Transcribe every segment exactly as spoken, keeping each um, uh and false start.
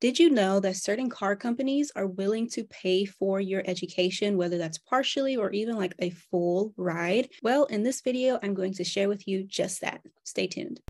Did you know that certain car companies are willing to pay for your education, whether that's partially or even like a full ride? Well, in this video, I'm going to share with you just that. Stay tuned.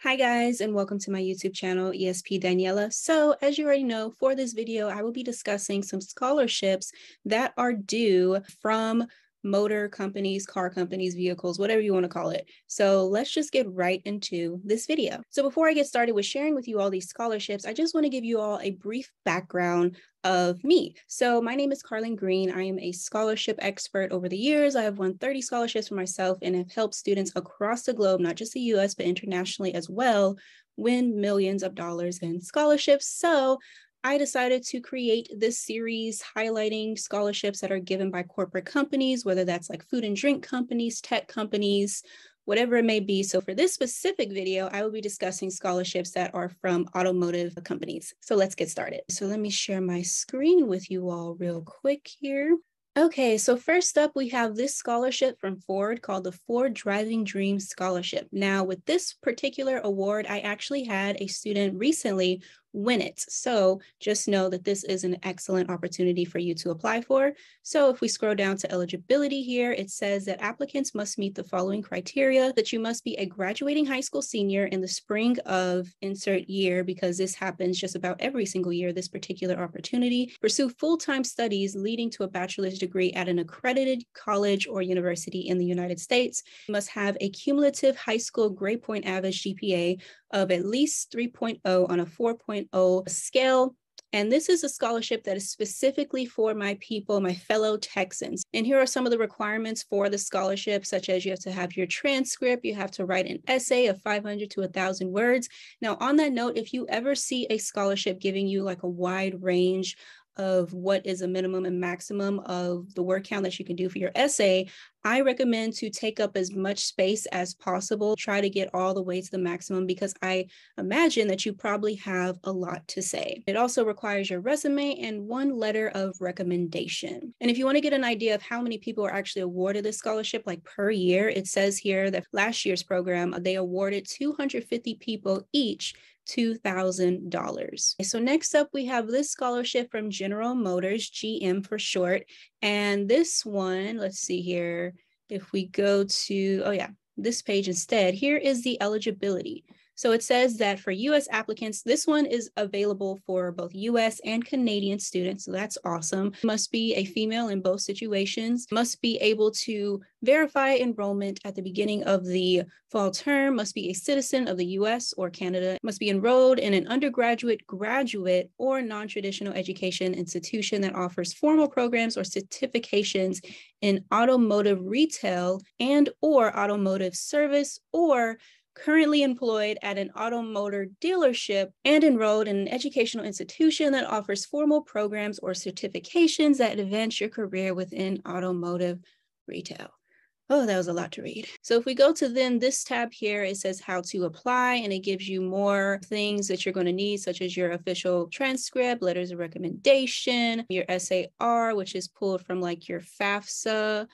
Hi guys, and welcome to my YouTube channel, E S P Daniella. So as you already know, for this video, I will be discussing some scholarships that are due from motor companies, car companies, vehicles, whatever you want to call it. So let's just get right into this video. So before I get started with sharing with you all these scholarships, I just want to give you all a brief background of me. So my name is Carlynn Greene. I am a scholarship expert. Over the years, I have won thirty scholarships for myself and have helped students across the globe, not just the U S, but internationally as well, win millions of dollars in scholarships. So I decided to create this series highlighting scholarships that are given by corporate companies, whether that's like food and drink companies, tech companies, whatever it may be. So for this specific video, I will be discussing scholarships that are from automotive companies. So let's get started. So let me share my screen with you all real quick here. Okay, so first up, we have this scholarship from Ford called the Ford Driving Dreams Scholarship. Now, with this particular award, I actually had a student recently win it. So just know that this is an excellent opportunity for you to apply for. So if we scroll down to eligibility here, it says that applicants must meet the following criteria, that you must be a graduating high school senior in the spring of insert year, because this happens just about every single year, this particular opportunity, pursue full-time studies leading to a bachelor's degree at an accredited college or university in the United States, you must have a cumulative high school grade point average G P A of at least three point oh on a four point oh scale. And this is a scholarship that is specifically for my people, my fellow Texans. And here are some of the requirements for the scholarship, such as you have to have your transcript, you have to write an essay of five hundred to one thousand words. Now, on that note, if you ever see a scholarship giving you like a wide range of what is a minimum and maximum of the word count that you can do for your essay, I recommend to take up as much space as possible. Try to get all the way to the maximum, because I imagine that you probably have a lot to say. It also requires your resume and one letter of recommendation. And if you want to get an idea of how many people are actually awarded this scholarship, like per year, it says here that last year's program, they awarded two hundred fifty people each two thousand dollars. So next up, we have this scholarship from General Motors, G M for short. And this one, let's see here, if we go to, oh yeah, this page instead, here is the eligibility. So it says that for U S applicants, this one is available for both U S and Canadian students. So that's awesome. Must be a female in both situations. Must be able to verify enrollment at the beginning of the fall term. Must be a citizen of the U S or Canada. Must be enrolled in an undergraduate, graduate, or non-traditional education institution that offers formal programs or certifications in automotive retail and or automotive service, or currently employed at an automotive dealership and enrolled in an educational institution that offers formal programs or certifications that advance your career within automotive retail. Oh, that was a lot to read. So if we go to then this tab here, it says how to apply, and it gives you more things that you're going to need, such as your official transcript, letters of recommendation, your S A R, which is pulled from like your FAFSA.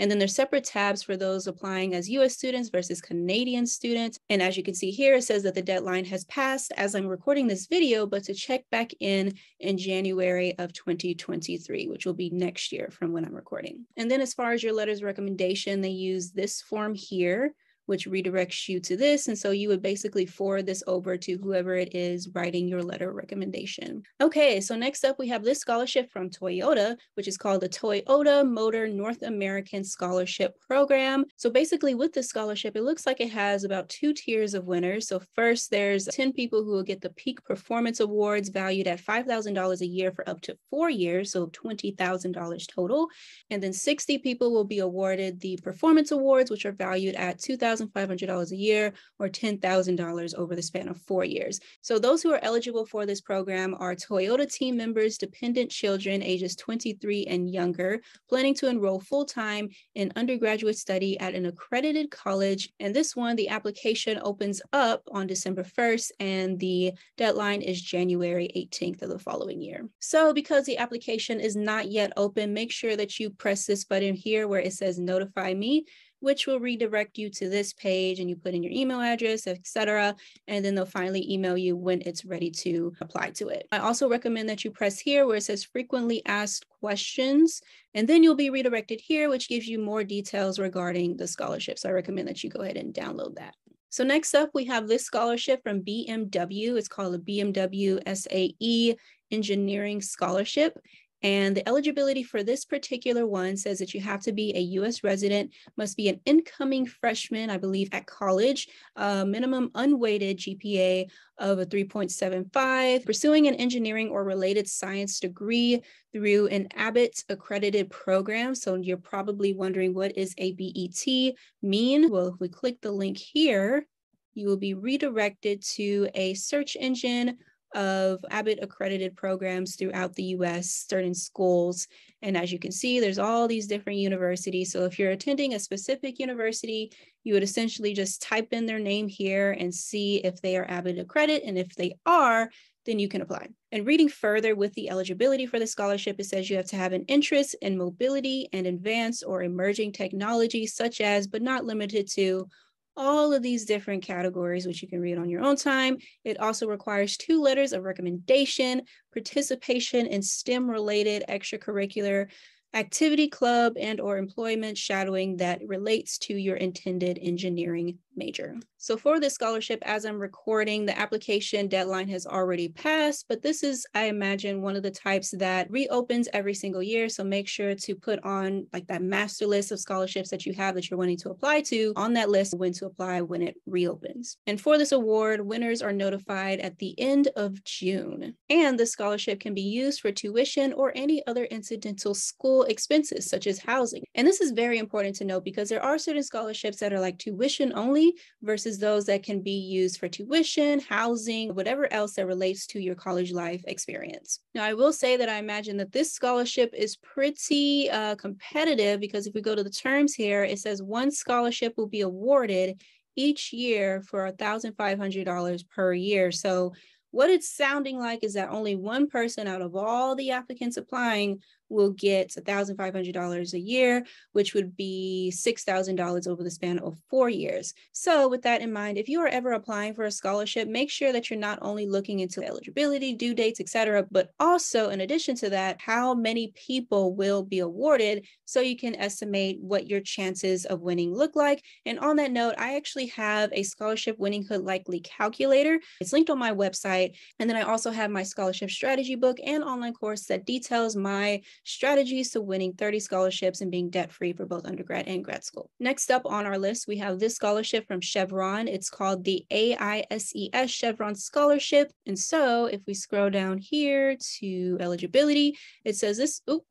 And then there's separate tabs for those applying as U S students versus Canadian students. And as you can see here, it says that the deadline has passed as I'm recording this video, but to check back in in January of twenty twenty-three, which will be next year from when I'm recording. And then as far as your letters of recommendation, they use this form here, which redirects you to this. And so you would basically forward this over to whoever it is writing your letter recommendation. Okay, so next up, we have this scholarship from Toyota, which is called the Toyota Motor North American Scholarship Program. So basically with this scholarship, it looks like it has about two tiers of winners. So first, there's ten people who will get the peak performance awards valued at five thousand dollars a year for up to four years, so twenty thousand dollars total. And then sixty people will be awarded the performance awards, which are valued at two thousand five hundred dollars a year or ten thousand dollars over the span of four years. So those who are eligible for this program are Toyota team members, dependent children ages twenty-three and younger, planning to enroll full-time in undergraduate study at an accredited college. And this one, the application opens up on December first, and the deadline is January eighteenth of the following year. So because the application is not yet open, make sure that you press this button here where it says notify me. which will redirect you to this page, and you put in your email address, et cetera, and then they'll finally email you when it's ready to apply to it. I also recommend that you press here where it says frequently asked questions, and then you'll be redirected here, which gives you more details regarding the scholarship. So I recommend that you go ahead and download that. So next up, we have this scholarship from B M W. It's called the B M W S A E engineering scholarship. And the eligibility for this particular one says that you have to be a U S resident, must be an incoming freshman, I believe, at college, a minimum unweighted G P A of a three point seven five, pursuing an engineering or related science degree through an ABET accredited program. So you're probably wondering, what is A B E T mean? Well, if we click the link here, you will be redirected to a search engine of ABET accredited programs throughout the U S, certain schools. And as you can see, there's all these different universities. So if you're attending a specific university, you would essentially just type in their name here and see if they are ABET accredited. And if they are, then you can apply. And reading further with the eligibility for the scholarship, it says you have to have an interest in mobility and advanced or emerging technologies, such as, but not limited to, all of these different categories, which you can read on your own time. It also requires two letters of recommendation, participation in STEM-related extracurricular activity, club, and or employment shadowing that relates to your intended engineering major. So for this scholarship, as I'm recording, the application deadline has already passed, but this is, I imagine, one of the types that reopens every single year. So make sure to put on like that master list of scholarships that you have that you're wanting to apply to on that list, when to apply when it reopens. And for this award, winners are notified at the end of June. And the scholarship can be used for tuition or any other incidental school expenses, such as housing. And this is very important to note, because there are certain scholarships that are like tuition only, versus those that can be used for tuition, housing, whatever else that relates to your college life experience. Now, I will say that I imagine that this scholarship is pretty uh, competitive, because if we go to the terms here, it says one scholarship will be awarded each year for one thousand five hundred dollars per year. So what it's sounding like is that only one person out of all the applicants applying will get one thousand five hundred dollars a year, which would be six thousand dollars over the span of four years. So with that in mind, if you are ever applying for a scholarship, make sure that you're not only looking into eligibility, due dates, et cetera, but also in addition to that, how many people will be awarded, so you can estimate what your chances of winning look like. And on that note, I actually have a scholarship winning hood likely calculator. It's linked on my website. And then I also have my scholarship strategy book and online course that details my strategies to winning thirty scholarships and being debt-free for both undergrad and grad school. Next up on our list, we have this scholarship from Chevron. It's called the A I S E S Chevron Scholarship. And so if we scroll down here to eligibility, it says this, oops,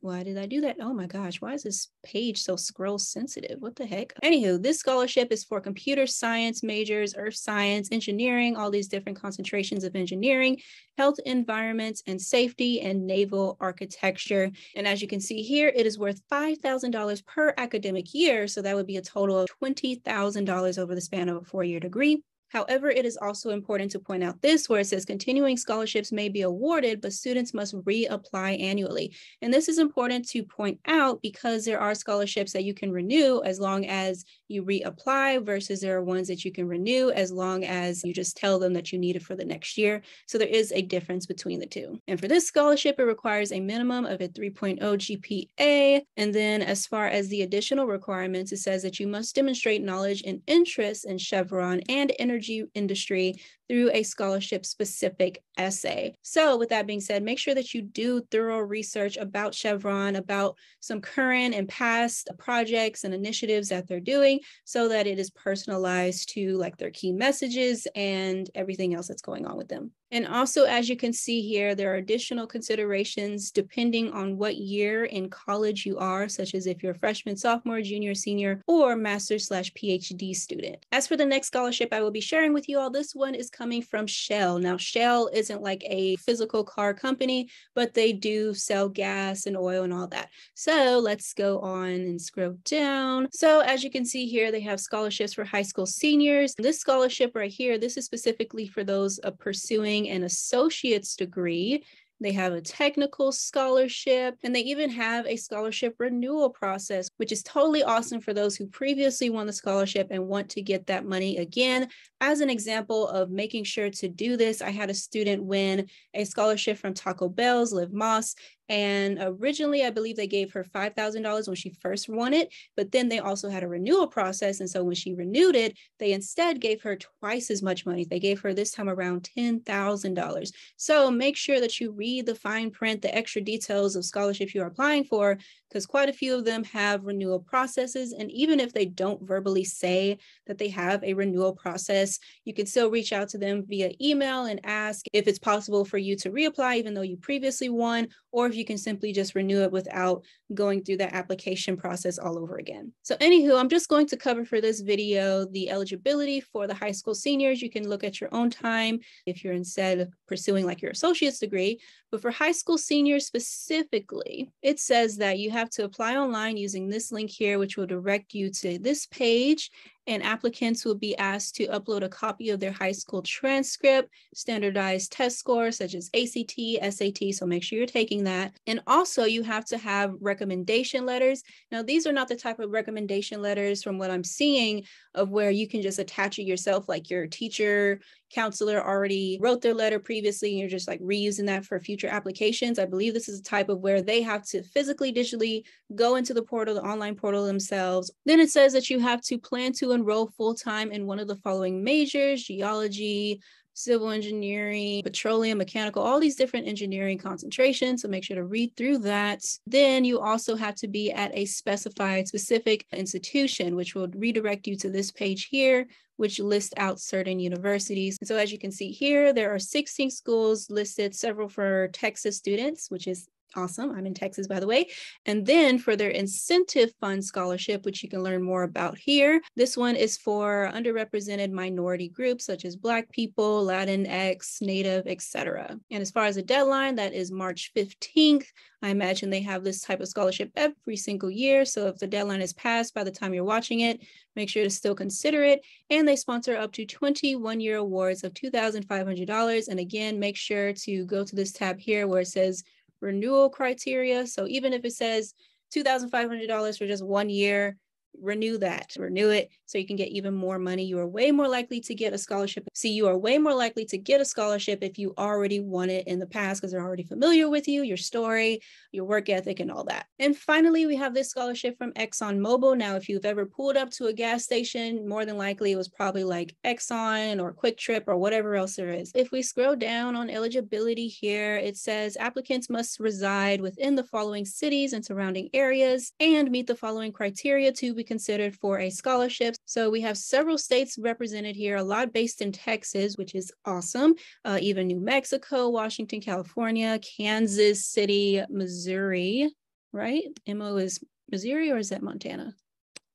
why did I do that? Oh my gosh, why is this page so scroll sensitive? What the heck? Anywho, this scholarship is for computer science majors, earth science, engineering, all these different concentrations of engineering, health, environments, and safety, and naval architecture. And as you can see here, it is worth five thousand dollars per academic year. So that would be a total of twenty thousand dollars over the span of a four-year degree. However, it is also important to point out this, where it says continuing scholarships may be awarded, but students must reapply annually. And this is important to point out, because there are scholarships that you can renew as long as you reapply, versus there are ones that you can renew as long as you just tell them that you need it for the next year. So there is a difference between the two. And for this scholarship, it requires a minimum of a three point oh G P A. And then as far as the additional requirements, it says that you must demonstrate knowledge and interest in Chevron and energy industry through a scholarship specific essay. So with that being said, make sure that you do thorough research about Chevron, about some current and past projects and initiatives that they're doing, so that it is personalized to like their key messages and everything else that's going on with them. And also, as you can see here, there are additional considerations depending on what year in college you are, such as if you're a freshman, sophomore, junior, senior, or master slash PhD student. As for the next scholarship I will be sharing with you all, this one is coming from Shell. Now, Shell isn't like a physical car company, but they do sell gas and oil and all that. So let's go on and scroll down. So as you can see here, they have scholarships for high school seniors. This scholarship right here, this is specifically for those uh, pursuing an associate's degree. They have a technical scholarship, and they even have a scholarship renewal process, which is totally awesome for those who previously won the scholarship and want to get that money again. As an example of making sure to do this, I had a student win a scholarship from Taco Bell's Live Moss. And originally, I believe they gave her five thousand dollars when she first won it, but then they also had a renewal process. And so when she renewed it, they instead gave her twice as much money. They gave her this time around ten thousand dollars. So make sure that you read the fine print, the extra details of scholarships you are applying for, because quite a few of them have renewal processes. And even if they don't verbally say that they have a renewal process, you can still reach out to them via email and ask if it's possible for you to reapply, even though you previously won, or if you can simply just renew it without going through that application process all over again. So anywho, I'm just going to cover for this video the eligibility for the high school seniors. You can look at your own time if you're instead of pursuing like your associate's degree. But for high school seniors specifically, it says that you have to apply online using this link here, which will direct you to this page. And applicants will be asked to upload a copy of their high school transcript, standardized test scores such as A C T, S A T, so make sure you're taking that. And also you have to have recommendation letters. Now, these are not the type of recommendation letters from what I'm seeing of where you can just attach it yourself, like your teacher, counselor already wrote their letter previously, and you're just like reusing that for future applications. I believe this is a type of where they have to physically, digitally go into the portal, the online portal themselves. Then it says that you have to plan to enroll full-time in one of the following majors: geology, civil engineering, petroleum, mechanical, all these different engineering concentrations. So make sure to read through that. Then you also have to be at a specified specific institution, which will redirect you to this page here, which lists out certain universities. And so as you can see here, there are sixteen schools listed, several for Texas students, which is awesome. I'm in Texas, by the way. And then for their incentive fund scholarship, which you can learn more about here, this one is for underrepresented minority groups such as Black people, Latinx, Native, et cetera. And as far as the deadline, that is March fifteenth. I imagine they have this type of scholarship every single year. So if the deadline is passed by the time you're watching it, make sure to still consider it. And they sponsor up to twenty one-year awards of two thousand five hundred dollars. And again, make sure to go to this tab here where it says renewal criteria. So even if it says two thousand five hundred dollars for just one year, renew that, renew it so you can get even more money. You are way more likely to get a scholarship. See, you are way more likely to get a scholarship if you already won it in the past because they're already familiar with you, your story, your work ethic, and all that. And finally, we have this scholarship from Exxon Mobil. Now, if you've ever pulled up to a gas station, more than likely it was probably like Exxon or Quick Trip or whatever else there is. If we scroll down on eligibility here, it says applicants must reside within the following cities and surrounding areas and meet the following criteria to be considered for a scholarship. So we have several states represented here, a lot based in Texas, which is awesome. Uh, even New Mexico, Washington, California, Kansas City, Missouri, right? M O is Missouri, or is that Montana?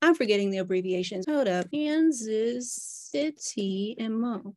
I'm forgetting the abbreviations. Hold up. Kansas City, M O.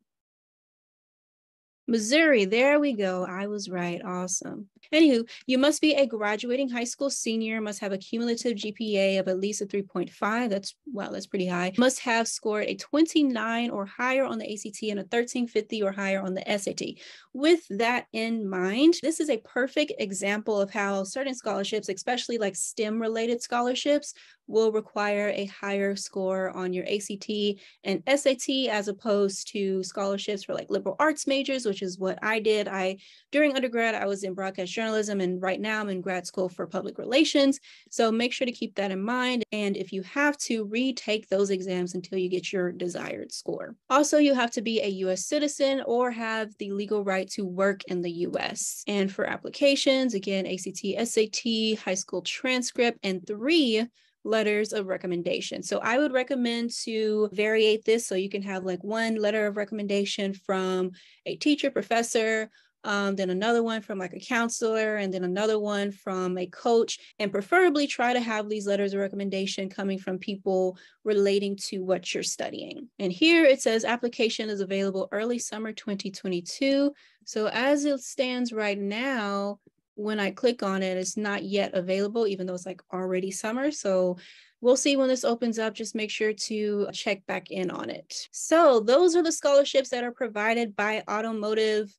Missouri, there we go. I was right. Awesome. Anywho, you must be a graduating high school senior, must have a cumulative G P A of at least a three point five. That's, wow, that's pretty high. Must have scored a twenty-nine or higher on the A C T and a thirteen fifty or higher on the S A T. With that in mind, this is a perfect example of how certain scholarships, especially like STEM-related scholarships, will require a higher score on your A C T and S A T as opposed to scholarships for like liberal arts majors, which is what I did. I, during undergrad, I was in broadcast journalism, and right now I'm in grad school for public relations. So make sure to keep that in mind. And if you have to, retake those exams until you get your desired score. Also, you have to be a U S citizen or have the legal right to work in the U S. And for applications, again, A C T, S A T, high school transcript, and three letters of recommendation. So I would recommend to variate this so you can have like one letter of recommendation from a teacher, professor, um, then another one from like a counselor, and then another one from a coach, and preferably try to have these letters of recommendation coming from people relating to what you're studying. And here it says application is available early summer twenty twenty-two. So as it stands right now, when I click on it, it's not yet available, even though it's like already summer. So we'll see when this opens up. Just make sure to check back in on it. So those are the scholarships that are provided by automotive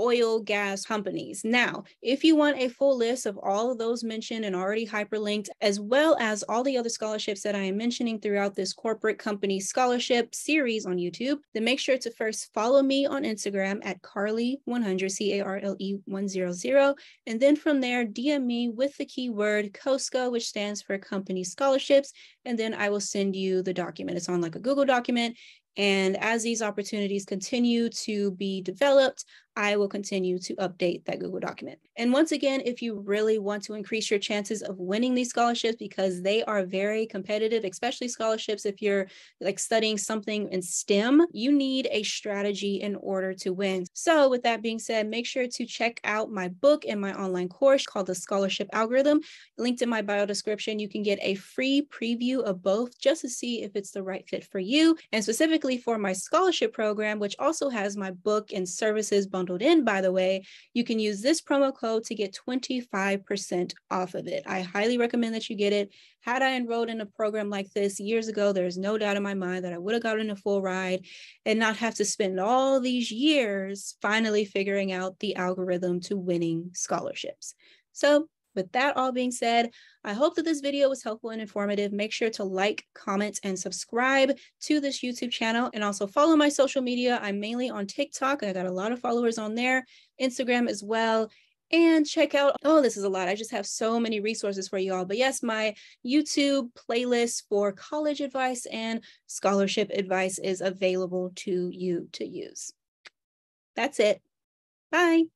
oil, gas companies. Now, if you want a full list of all of those mentioned and already hyperlinked, as well as all the other scholarships that I am mentioning throughout this corporate company scholarship series on YouTube, then make sure to first follow me on Instagram at Carly one hundred, C A R L E one hundred, and then from there, D M me with the keyword COSCA, which stands for Company Scholarships, and then I will send you the document. It's on like a Google document. And as these opportunities continue to be developed, I will continue to update that Google document. And once again, if you really want to increase your chances of winning these scholarships, because they are very competitive, especially scholarships if you're like studying something in STEM, you need a strategy in order to win. So with that being said, make sure to check out my book and my online course called The Scholarship Algorithm. Linked in my bio description, you can get a free preview of both just to see if it's the right fit for you. And specifically, for my scholarship program, which also has my book and services bundled in, by the way, you can use this promo code to get twenty-five percent off of it. I highly recommend that you get it. Had I enrolled in a program like this years ago, there's no doubt in my mind that I would have gotten a full ride and not have to spend all these years finally figuring out the algorithm to winning scholarships. So with that all being said, I hope that this video was helpful and informative. Make sure to like, comment, and subscribe to this YouTube channel, and also follow my social media. I'm mainly on TikTok. I got a lot of followers on there, Instagram as well. And check out, oh, this is a lot. I just have so many resources for you all. But yes, my YouTube playlist for college advice and scholarship advice is available to you to use. That's it. Bye.